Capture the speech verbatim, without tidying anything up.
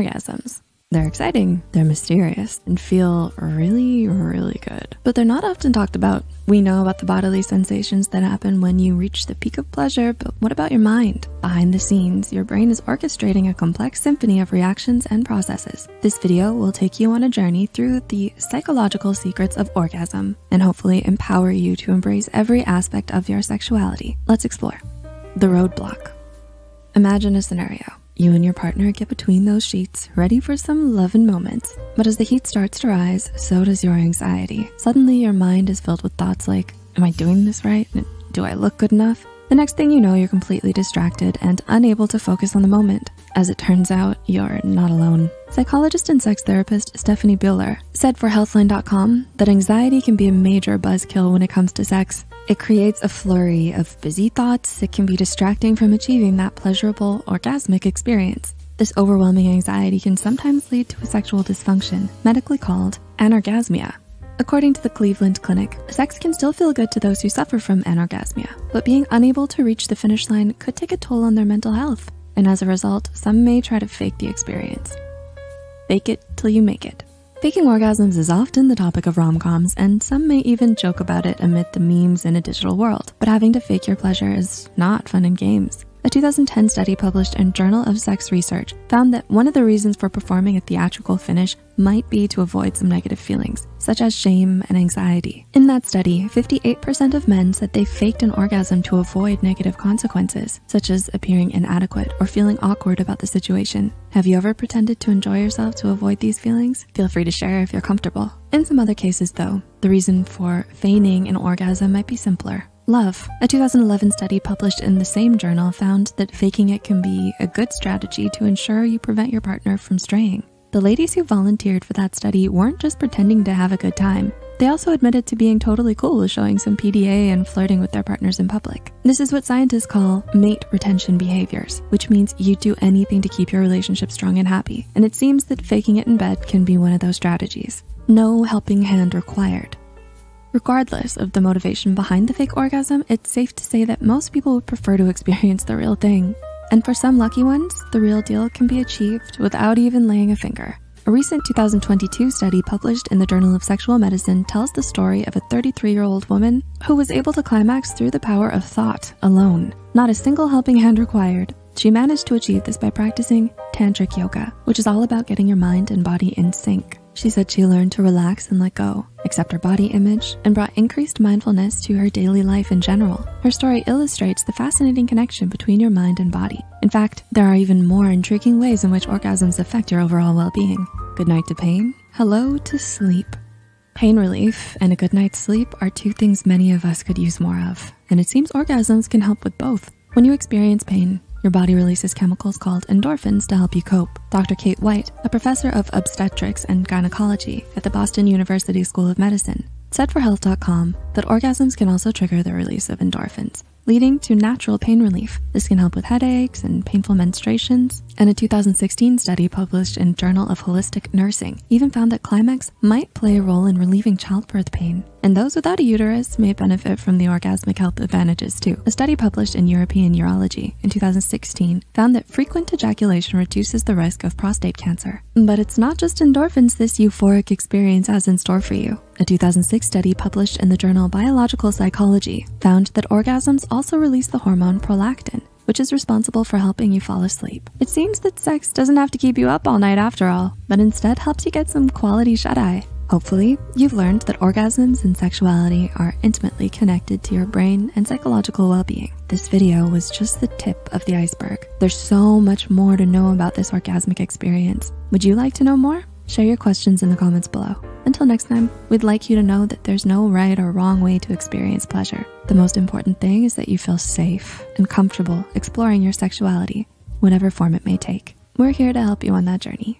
orgasms. They're exciting, they're mysterious, and feel really, really good. But they're not often talked about. We know about the bodily sensations that happen when you reach the peak of pleasure, but what about your mind? Behind the scenes, your brain is orchestrating a complex symphony of reactions and processes. This video will take you on a journey through the psychological secrets of orgasm and hopefully empower you to embrace every aspect of your sexuality. Let's explore. The roadblock. Imagine a scenario. You and your partner get between those sheets, ready for some lovin' moments. But as the heat starts to rise, so does your anxiety. Suddenly your mind is filled with thoughts like, am I doing this right? Do I look good enough? The next thing you know, you're completely distracted and unable to focus on the moment. As it turns out, you're not alone. Psychologist and sex therapist Stephanie Buehler said for Healthline dot com that anxiety can be a major buzzkill when it comes to sex. It creates a flurry of busy thoughts that can be distracting from achieving that pleasurable orgasmic experience. This overwhelming anxiety can sometimes lead to a sexual dysfunction, medically called anorgasmia. According to the Cleveland Clinic, sex can still feel good to those who suffer from anorgasmia, but being unable to reach the finish line could take a toll on their mental health. And as a result, some may try to fake the experience. Fake it till you make it. Faking orgasms is often the topic of rom-coms, and some may even joke about it amid the memes in a digital world. But having to fake your pleasure is not fun and games. A two thousand ten study published in Journal of Sex Research found that one of the reasons for performing a theatrical finish might be to avoid some negative feelings, such as shame and anxiety. In that study, fifty-eight percent of men said they faked an orgasm to avoid negative consequences, such as appearing inadequate or feeling awkward about the situation. Have you ever pretended to enjoy yourself to avoid these feelings? Feel free to share if you're comfortable. In some other cases though, the reason for feigning an orgasm might be simpler. Love. A two thousand eleven study published in the same journal found that faking it can be a good strategy to ensure you prevent your partner from straying. The ladies who volunteered for that study weren't just pretending to have a good time. They also admitted to being totally cool with showing some P D A and flirting with their partners in public. This is what scientists call mate retention behaviors, which means you do anything to keep your relationship strong and happy. And it seems that faking it in bed can be one of those strategies. No helping hand required. Regardless of the motivation behind the fake orgasm, it's safe to say that most people would prefer to experience the real thing. And for some lucky ones, the real deal can be achieved without even laying a finger. A recent two thousand twenty-two study published in the Journal of Sexual Medicine tells the story of a thirty-three-year-old woman who was able to climax through the power of thought alone. Not a single helping hand required. She managed to achieve this by practicing tantric yoga, which is all about getting your mind and body in sync. She said she learned to relax and let go, accept her body image, and brought increased mindfulness to her daily life in general. Her story illustrates the fascinating connection between your mind and body. In fact, there are even more intriguing ways in which orgasms affect your overall well-being. Good night to pain, hello to sleep. Pain relief and a good night's sleep are two things many of us could use more of, and it seems orgasms can help with both. When you experience pain, your body releases chemicals called endorphins to help you cope. Doctor Kate White, a professor of obstetrics and gynecology at the Boston University School of Medicine, said for health dot com that orgasms can also trigger the release of endorphins, leading to natural pain relief. This can help with headaches and painful menstruations. And a two thousand sixteen study published in Journal of Holistic Nursing even found that climax might play a role in relieving childbirth pain. And those without a uterus may benefit from the orgasmic health advantages too. A study published in European Urology in two thousand sixteen found that frequent ejaculation reduces the risk of prostate cancer. But it's not just endorphins this euphoric experience has in store for you. A two thousand six study published in the journal Biological Psychology found that orgasms also release the hormone prolactin, which is responsible for helping you fall asleep. It seems that sex doesn't have to keep you up all night after all, but instead helps you get some quality shut-eye. Hopefully, you've learned that orgasms and sexuality are intimately connected to your brain and psychological well-being. This video was just the tip of the iceberg. There's so much more to know about this orgasmic experience. Would you like to know more? Share your questions in the comments below. Until next time, we'd like you to know that there's no right or wrong way to experience pleasure. The most important thing is that you feel safe and comfortable exploring your sexuality, whatever form it may take. We're here to help you on that journey.